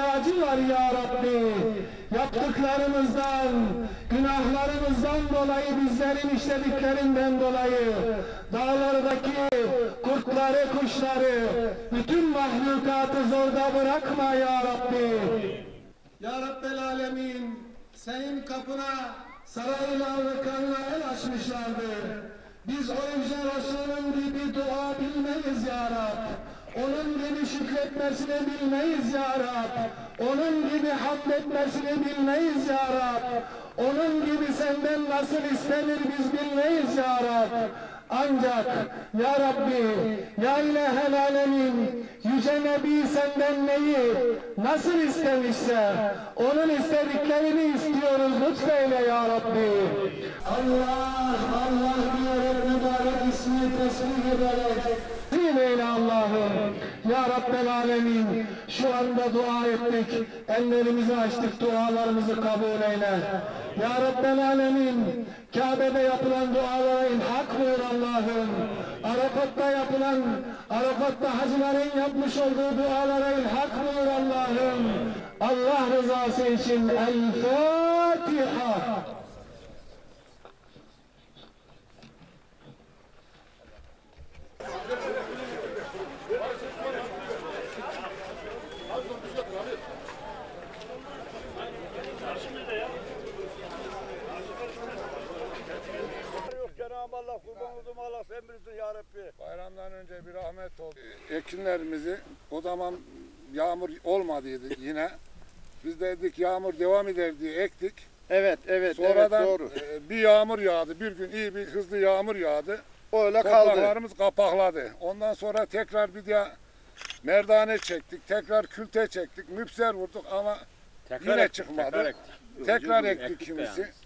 ihtiyacı var ya Rabbi. Yaptıklarımızdan, günahlarımızdan dolayı, bizlerin işlediklerinden dolayı dağlardaki kurtları, kuşları, bütün mahlukatı zorda bırakma ya Rabbi. Ya Rabbel Alemin, senin kapına sarayla ve kanla el açmışlardı. Biz o yüce Resul'ün gibi dua bilmeyiz ya Rab. Onun gibi şükretmesini bilmeyiz ya Rab. Onun gibi hamd etmesini bilmeyiz ya Rab. Onun gibi senden nasıl istenir biz bilmeyiz ya Rab. Ancak ya Rabbi, ya İlahel Alemin, yüce Nebi senden neyi, nasıl istemişse onun istediklerini istiyoruz, lütfeyle ya Rabbi. Allah, Allah diyerek mübarek ismi tesbih ederek. Eyle Allah'ım, ya Rabbel Alemin, şu anda dua ettik, ellerimizi açtık, dualarımızı kabul eyle. Ya Rabbel Alemin, Kabe'de yapılan dualara ilhak buyur Allah'ım. Arafat'ta hacıların yapmış olduğu dualara ilhak buyur Allah'ım. Allah rızası için El-Fatiha. Cenab-ı Allah kurban olduğum Allah sen bilirsin ya Rabbi. Bayramdan önce bir rahmet oldu. Ekinlerimizi o zaman yağmur olmadıydı yine. Biz dedik yağmur devam eder diye ektik. Evet. Sonradan evet, doğru. Bir yağmur yağdı. Bir gün iyi bir hızlı yağmur yağdı. Öyle kaldı. Topraklarımız kapakladı. Ondan sonra tekrar bir daha merdane çektik. Tekrar külte çektik. Müpser vurduk ama tekrar yine çıkmadı. Tekrar ektik kimisi.